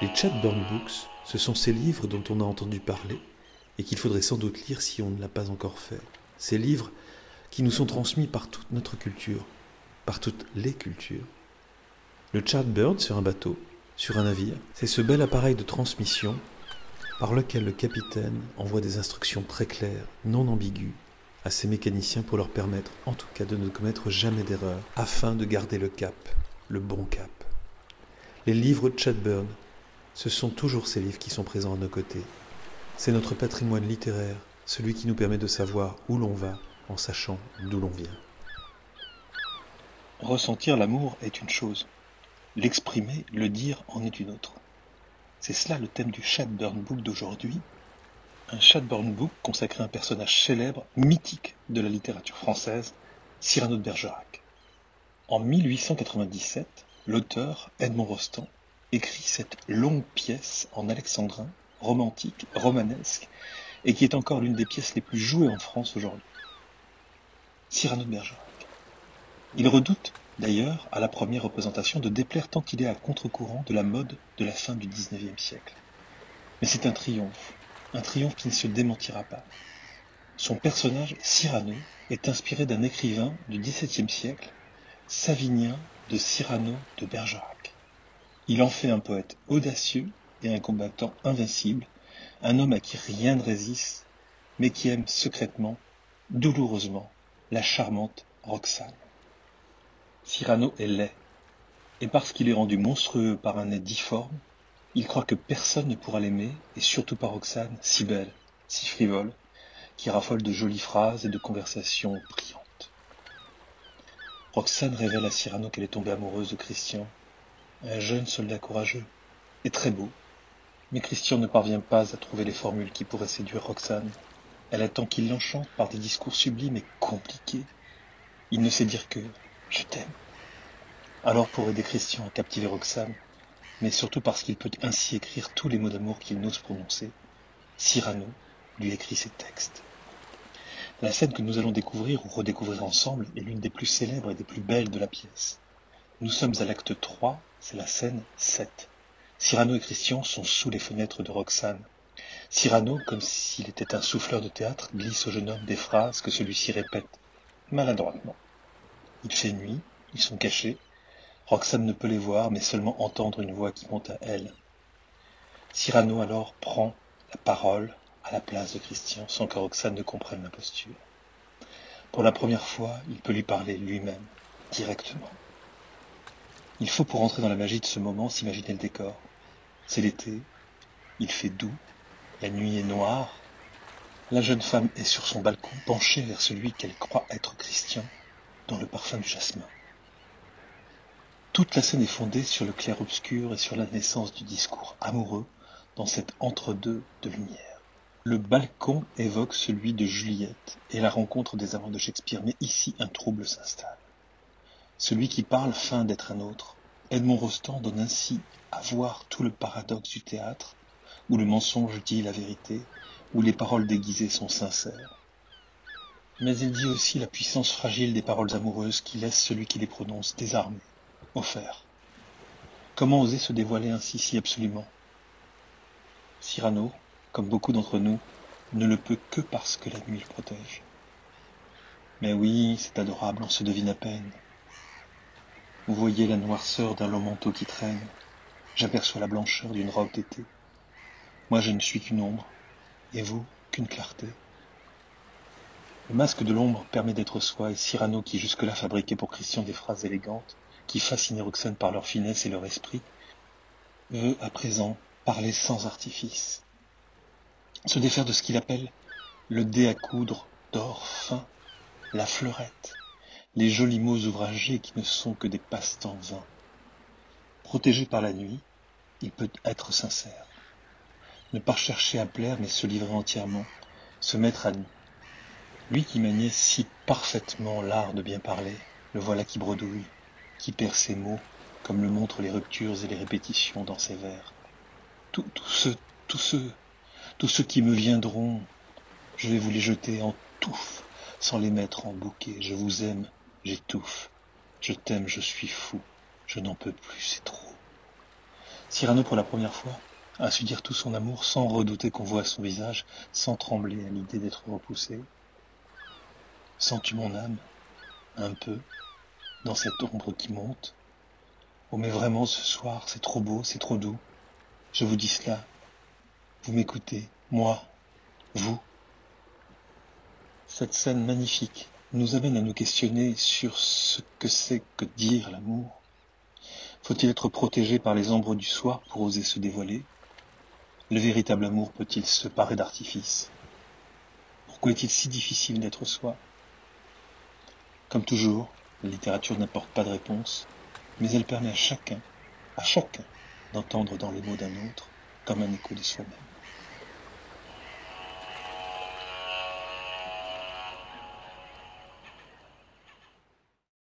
Les Chatburn Books, ce sont ces livres dont on a entendu parler et qu'il faudrait sans doute lire si on ne l'a pas encore fait. Ces livres qui nous sont transmis par toute notre culture, par toutes les cultures. Le Chatburn sur un bateau, sur un navire, c'est ce bel appareil de transmission par lequel le capitaine envoie des instructions très claires, non ambiguës, à ses mécaniciens pour leur permettre, en tout cas, de ne commettre jamais d'erreur, afin de garder le cap, le bon cap. Les livres de Chatburn, ce sont toujours ces livres qui sont présents à nos côtés. C'est notre patrimoine littéraire, celui qui nous permet de savoir où l'on va, en sachant d'où l'on vient. Ressentir l'amour est une chose, l'exprimer, le dire en est une autre. C'est cela le thème du Chatburn Book d'aujourd'hui, un Chatburn Book consacré à un personnage célèbre, mythique de la littérature française, Cyrano de Bergerac. En 1897, l'auteur Edmond Rostand écrit cette longue pièce en alexandrin, romantique, romanesque, et qui est encore l'une des pièces les plus jouées en France aujourd'hui. Cyrano de Bergerac. Il redoute, d'ailleurs, à la première représentation de déplaire tant qu'il est à contre-courant de la mode de la fin du XIXe siècle. Mais c'est un triomphe qui ne se démentira pas. Son personnage, Cyrano, est inspiré d'un écrivain du XVIIe siècle, Savinien de Cyrano de Bergerac. Il en fait un poète audacieux et un combattant invincible, un homme à qui rien ne résiste, mais qui aime secrètement, douloureusement, la charmante Roxane. Cyrano est laid, et parce qu'il est rendu monstrueux par un nez difforme, il croit que personne ne pourra l'aimer, et surtout pas Roxane, si belle, si frivole, qui raffole de jolies phrases et de conversations brillantes. Roxane révèle à Cyrano qu'elle est tombée amoureuse de Christian, un jeune soldat courageux et très beau, mais Christian ne parvient pas à trouver les formules qui pourraient séduire Roxane. Elle attend qu'il l'enchante par des discours sublimes et compliqués. Il ne sait dire que « je t'aime ». Alors pour aider Christian à captiver Roxane, mais surtout parce qu'il peut ainsi écrire tous les mots d'amour qu'il n'ose prononcer, Cyrano lui écrit ses textes. La scène que nous allons découvrir ou redécouvrir ensemble est l'une des plus célèbres et des plus belles de la pièce. Nous sommes à l'acte 3, c'est la scène 7. Cyrano et Christian sont sous les fenêtres de Roxane. Cyrano, comme s'il était un souffleur de théâtre, glisse au jeune homme des phrases que celui-ci répète, maladroitement. Il fait nuit, ils sont cachés. Roxane ne peut les voir, mais seulement entendre une voix qui monte à elle. Cyrano alors prend la parole à la place de Christian, sans que Roxane ne comprenne l'imposture. Pour la première fois, il peut lui parler lui-même, directement. Il faut, pour entrer dans la magie de ce moment, s'imaginer le décor. C'est l'été, il fait doux, la nuit est noire. La jeune femme est sur son balcon, penchée vers celui qu'elle croit être Christian, dans le parfum du jasmin. Toute la scène est fondée sur le clair-obscur et sur la naissance du discours amoureux dans cet entre-deux de lumière. Le balcon évoque celui de Juliette et la rencontre des amants de Shakespeare, mais ici un trouble s'installe. Celui qui parle feint d'être un autre. Edmond Rostand donne ainsi à voir tout le paradoxe du théâtre, où le mensonge dit la vérité, où les paroles déguisées sont sincères. Mais il dit aussi la puissance fragile des paroles amoureuses qui laisse celui qui les prononce désarmé, offert. Comment oser se dévoiler ainsi si absolument? Cyrano, comme beaucoup d'entre nous, ne le peut que parce que la nuit le protège. Mais oui, c'est adorable, on se devine à peine. Vous voyez la noirceur d'un long manteau qui traîne, j'aperçois la blancheur d'une robe d'été. Moi je ne suis qu'une ombre, et vous qu'une clarté. Le masque de l'ombre permet d'être soi, et Cyrano, qui jusque-là fabriquait pour Christian des phrases élégantes, qui fascinaient Roxane par leur finesse et leur esprit, veut à présent parler sans artifice. Se défaire de ce qu'il appelle le dé à coudre d'or fin, la fleurette, les jolis mots ouvragés qui ne sont que des passe-temps vains. Protégé par la nuit, il peut être sincère. Ne pas chercher à plaire, mais se livrer entièrement, se mettre à nu. Lui qui maniait si parfaitement l'art de bien parler, le voilà qui bredouille, qui perd ses mots, comme le montrent les ruptures et les répétitions dans ses vers. Tous ceux qui me viendront, je vais vous les jeter en touffe, sans les mettre en bouquet. Je vous aime, j'étouffe. Je t'aime, je suis fou. Je n'en peux plus, c'est trop. Cyrano, pour la première fois, a su dire tout son amour sans redouter qu'on voie son visage, sans trembler à l'idée d'être repoussé. Sens-tu mon âme, un peu, dans cette ombre qui monte? Oh mais vraiment ce soir, c'est trop beau, c'est trop doux. Je vous dis cela, vous m'écoutez, moi, vous. Cette scène magnifique nous amène à nous questionner sur ce que c'est que dire l'amour. Faut-il être protégé par les ombres du soir pour oser se dévoiler? Le véritable amour peut-il se parer d'artifice? Pourquoi est-il si difficile d'être soi? Comme toujours, la littérature n'apporte pas de réponse, mais elle permet à chacun, d'entendre dans les mots d'un autre, comme un écho de soi-même.